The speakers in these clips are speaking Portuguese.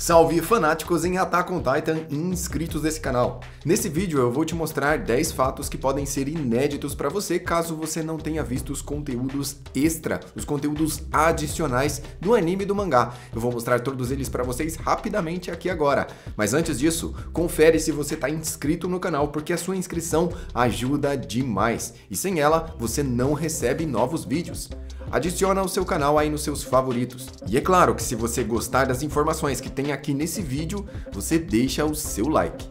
Salve fanáticos em Attack on Titan e inscritos desse canal! Nesse vídeo eu vou te mostrar 10 fatos que podem ser inéditos para você caso você não tenha visto os conteúdos extra, os conteúdos adicionais do anime e do mangá. Eu vou mostrar todos eles para vocês rapidamente aqui agora. Mas antes disso, confere se você está inscrito no canal porque a sua inscrição ajuda demais e sem ela você não recebe novos vídeos. Adiciona o seu canal aí nos seus favoritos. E é claro que se você gostar das informações que tem aqui nesse vídeo, você deixa o seu like.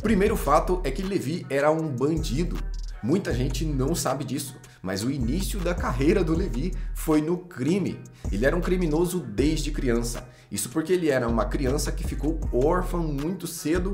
Primeiro fato é que Levi era um bandido. Muita gente não sabe disso, mas o início da carreira do Levi foi no crime. Ele era um criminoso desde criança. Isso porque ele era uma criança que ficou órfã muito cedo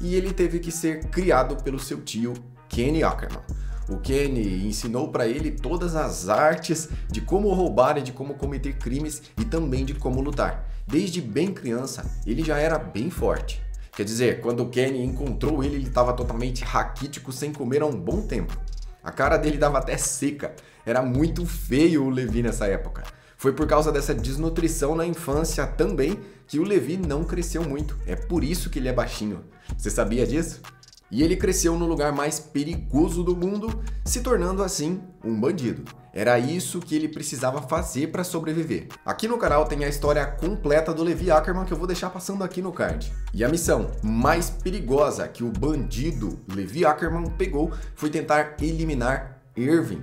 e ele teve que ser criado pelo seu tio Kenny Ackerman. O Kenny ensinou para ele todas as artes de como roubar e de como cometer crimes e também de como lutar. Desde bem criança, ele já era bem forte. Quer dizer, quando o Kenny encontrou ele, ele estava totalmente raquítico, sem comer há um bom tempo. A cara dele dava até seca. Era muito feio o Levi nessa época. Foi por causa dessa desnutrição na infância também que o Levi não cresceu muito. É por isso que ele é baixinho. Você sabia disso? E ele cresceu no lugar mais perigoso do mundo, se tornando assim um bandido. Era isso que ele precisava fazer para sobreviver. Aqui no canal tem a história completa do Levi Ackerman que eu vou deixar passando aqui no card. E a missão mais perigosa que o bandido Levi Ackerman pegou foi tentar eliminar Erwin.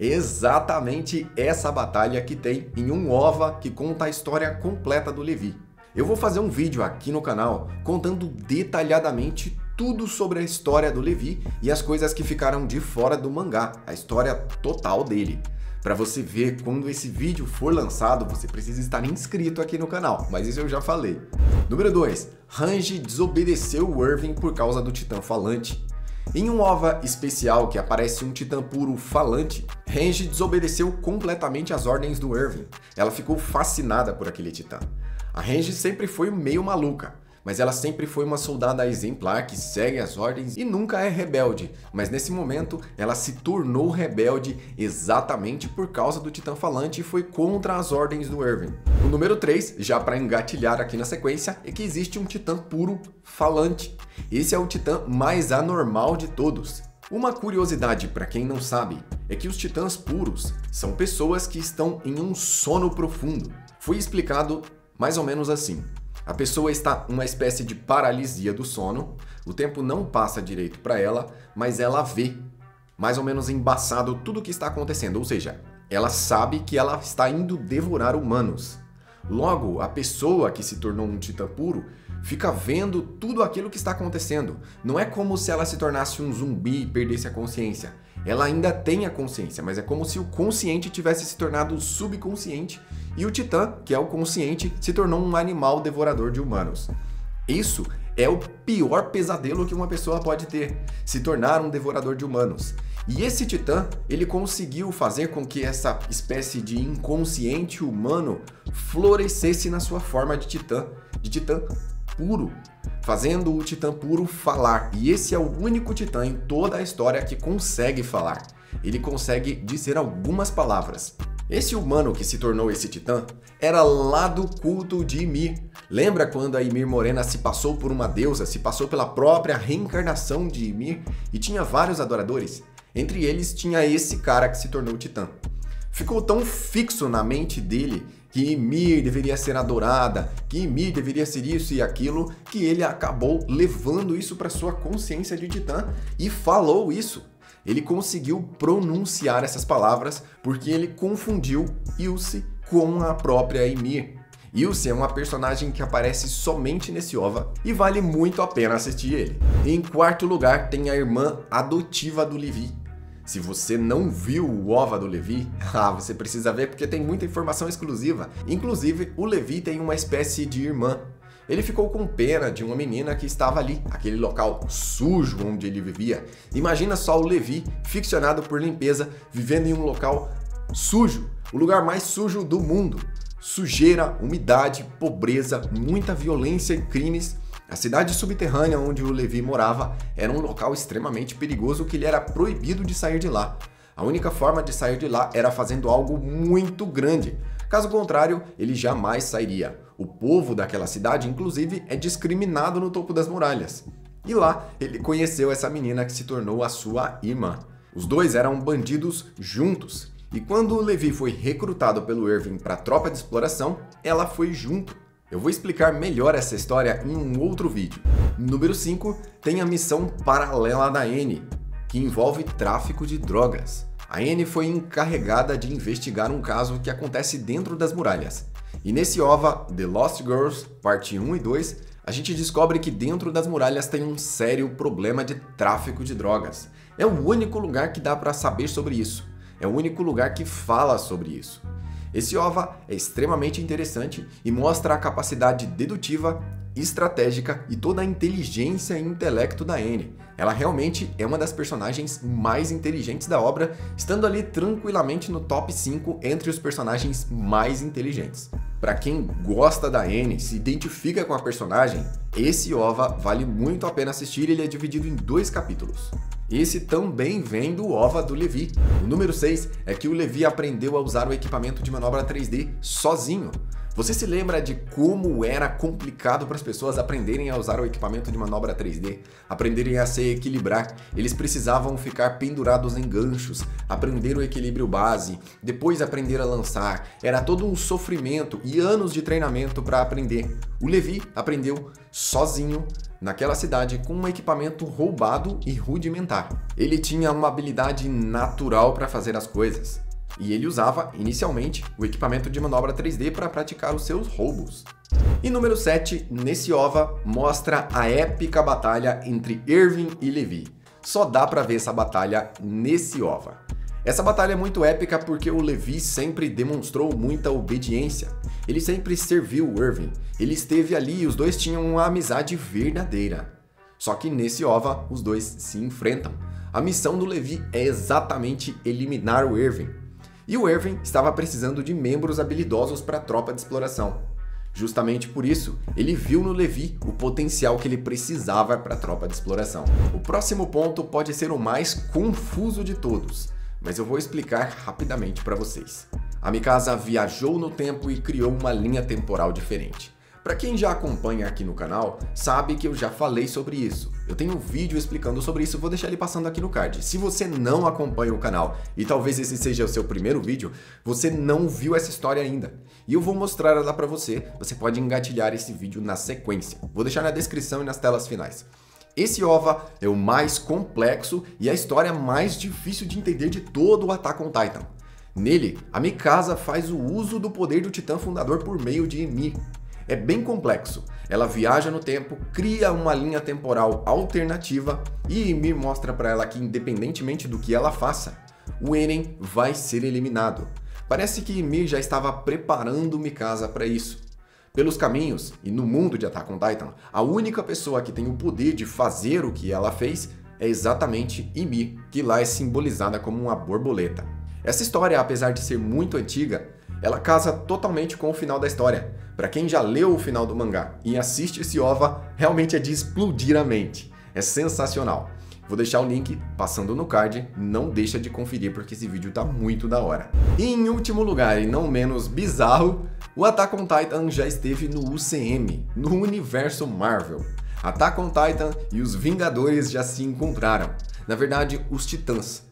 Exatamente essa batalha que tem em um OVA que conta a história completa do Levi. Eu vou fazer um vídeo aqui no canal contando detalhadamente tudo sobre a história do Levi e as coisas que ficaram de fora do mangá, a história total dele. Para você ver quando esse vídeo for lançado, você precisa estar inscrito aqui no canal, mas isso eu já falei. Número 2. Hange desobedeceu o Erwin por causa do Titã Falante. Em um OVA especial que aparece um Titã puro falante, Hange desobedeceu completamente as ordens do Erwin. Ela ficou fascinada por aquele Titã. A Hange sempre foi meio maluca, mas ela sempre foi uma soldada exemplar que segue as ordens e nunca é rebelde. Mas nesse momento, ela se tornou rebelde exatamente por causa do Titã Falante e foi contra as ordens do Erwin. O número 3, já para engatilhar aqui na sequência, é que existe um Titã puro falante. Esse é o Titã mais anormal de todos. Uma curiosidade para quem não sabe é que os Titãs puros são pessoas que estão em um sono profundo. Foi explicado mais ou menos assim. A pessoa está em uma espécie de paralisia do sono, o tempo não passa direito para ela, mas ela vê, mais ou menos embaçado, tudo o que está acontecendo, ou seja, ela sabe que ela está indo devorar humanos. Logo, a pessoa que se tornou um titã puro fica vendo tudo aquilo que está acontecendo. Não é como se ela se tornasse um zumbi e perdesse a consciência. Ela ainda tem a consciência, mas é como se o consciente tivesse se tornado subconsciente e o titã, que é o consciente, se tornou um animal devorador de humanos. Isso é o pior pesadelo que uma pessoa pode ter, se tornar um devorador de humanos. E esse titã, ele conseguiu fazer com que essa espécie de inconsciente humano florescesse na sua forma de titã puro, fazendo o Titã Puro falar. E esse é o único Titã em toda a história que consegue falar. Ele consegue dizer algumas palavras. Esse humano que se tornou esse Titã era lá do culto de Ymir. Lembra quando a Ymir Morena se passou por uma deusa, se passou pela própria reencarnação de Ymir e tinha vários adoradores? Entre eles tinha esse cara que se tornou Titã. Ficou tão fixo na mente dele que Ymir deveria ser adorada, que Ymir deveria ser isso e aquilo, que ele acabou levando isso para sua consciência de titã e falou isso. Ele conseguiu pronunciar essas palavras porque ele confundiu Ilse com a própria Ymir. Ilse é uma personagem que aparece somente nesse OVA e vale muito a pena assistir ele. Em quarto lugar tem a irmã adotiva do Levi. Se você não viu o OVA do Levi, você precisa ver porque tem muita informação exclusiva. Inclusive, o Levi tem uma espécie de irmã. Ele ficou com pena de uma menina que estava ali, aquele local sujo onde ele vivia. Imagina só o Levi, ficcionado por limpeza, vivendo em um local sujo, o lugar mais sujo do mundo. Sujeira, umidade, pobreza, muita violência e crimes. A cidade subterrânea onde o Levi morava era um local extremamente perigoso que ele era proibido de sair de lá. A única forma de sair de lá era fazendo algo muito grande, Caso contrário, ele jamais sairia. O povo daquela cidade, inclusive, é discriminado no topo das muralhas. E lá, ele conheceu essa menina que se tornou a sua irmã. Os dois eram bandidos juntos. E quando Levi foi recrutado pelo Erwin para a tropa de exploração, ela foi junto. Eu vou explicar melhor essa história em um outro vídeo. Número 5, tem a missão paralela da Annie, que envolve tráfico de drogas. A Annie foi encarregada de investigar um caso que acontece dentro das muralhas. E nesse OVA, The Lost Girls, parte 1 e 2, a gente descobre que dentro das muralhas tem um sério problema de tráfico de drogas. É o único lugar que dá para saber sobre isso. É o único lugar que fala sobre isso. Esse OVA é extremamente interessante e mostra a capacidade dedutiva, estratégica e toda a inteligência e intelecto da Annie. Ela realmente é uma das personagens mais inteligentes da obra, estando ali tranquilamente no top 5 entre os personagens mais inteligentes. Para quem gosta da Annie, se identifica com a personagem, esse OVA vale muito a pena assistir e ele é dividido em 2 capítulos. Esse também vem do OVA do Levi. O número 6 é que o Levi aprendeu a usar o equipamento de manobra 3D sozinho. Você se lembra de como era complicado para as pessoas aprenderem a usar o equipamento de manobra 3D? Aprenderem a se equilibrar. Eles precisavam ficar pendurados em ganchos, aprender o equilíbrio base, depois aprender a lançar. Era todo um sofrimento e anos de treinamento para aprender. O Levi aprendeu sozinho naquela cidade com um equipamento roubado e rudimentar. Ele tinha uma habilidade natural para fazer as coisas. E ele usava, inicialmente, o equipamento de manobra 3D para praticar os seus roubos. E número 7, nesse OVA, mostra a épica batalha entre Erwin e Levi. Só dá para ver essa batalha nesse OVA. Essa batalha é muito épica porque o Levi sempre demonstrou muita obediência. Ele sempre serviu o Erwin. Ele esteve ali e os dois tinham uma amizade verdadeira. Só que nesse OVA, os dois se enfrentam. A missão do Levi é exatamente eliminar o Erwin. E o Erwin estava precisando de membros habilidosos para a tropa de exploração. Justamente por isso, ele viu no Levi o potencial que ele precisava para a tropa de exploração. O próximo ponto pode ser o mais confuso de todos, mas eu vou explicar rapidamente para vocês. A Mikasa viajou no tempo e criou uma linha temporal diferente. Para quem já acompanha aqui no canal, sabe que eu já falei sobre isso. Eu tenho um vídeo explicando sobre isso, vou deixar ele passando aqui no card. Se você não acompanha o canal, e talvez esse seja o seu primeiro vídeo, você não viu essa história ainda. E eu vou mostrar ela para você, você pode engatilhar esse vídeo na sequência. Vou deixar na descrição e nas telas finais. Esse OVA é o mais complexo e a história mais difícil de entender de todo o Attack on Titan. Nele, a Mikasa faz o uso do poder do Titã Fundador por meio de Ymir. É bem complexo, ela viaja no tempo, cria uma linha temporal alternativa e Ymir mostra para ela que independentemente do que ela faça, o Eren vai ser eliminado. Parece que Ymir já estava preparando Mikasa para isso. Pelos caminhos e no mundo de Attack on Titan, a única pessoa que tem o poder de fazer o que ela fez é exatamente Ymir, que lá é simbolizada como uma borboleta. Essa história, apesar de ser muito antiga, ela casa totalmente com o final da história. Para quem já leu o final do mangá e assiste esse OVA, realmente é de explodir a mente. É sensacional. Vou deixar o link passando no card, não deixa de conferir porque esse vídeo tá muito da hora. E em último lugar, e não menos bizarro, o Attack on Titan já esteve no UCM, no universo Marvel. Attack on Titan e os Vingadores já se encontraram. Na verdade, os Titãs.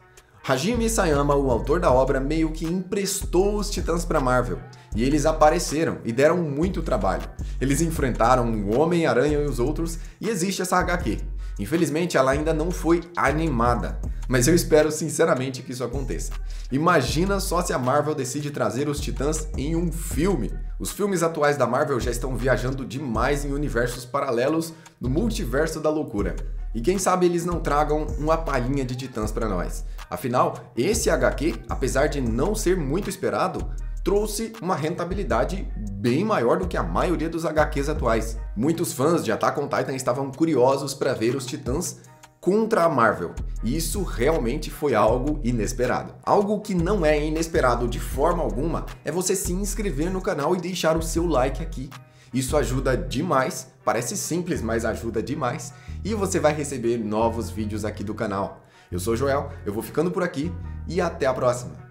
Hajime Isayama, o autor da obra, meio que emprestou os Titãs para Marvel. E eles apareceram e deram muito trabalho. Eles enfrentaram o Homem-Aranha e os outros, e existe essa HQ. Infelizmente, ela ainda não foi animada. Mas eu espero sinceramente que isso aconteça. Imagina só se a Marvel decide trazer os Titãs em um filme. Os filmes atuais da Marvel já estão viajando demais em universos paralelos no multiverso da loucura. E quem sabe eles não tragam uma palhinha de Titãs para nós. Afinal, esse HQ, apesar de não ser muito esperado, trouxe uma rentabilidade bem maior do que a maioria dos HQs atuais. Muitos fãs de Attack on Titan estavam curiosos para ver os Titãs contra a Marvel. E isso realmente foi algo inesperado. Algo que não é inesperado de forma alguma é você se inscrever no canal e deixar o seu like aqui. Isso ajuda demais, parece simples, mas ajuda demais. E você vai receber novos vídeos aqui do canal. Eu sou o Joel, eu vou ficando por aqui e até a próxima.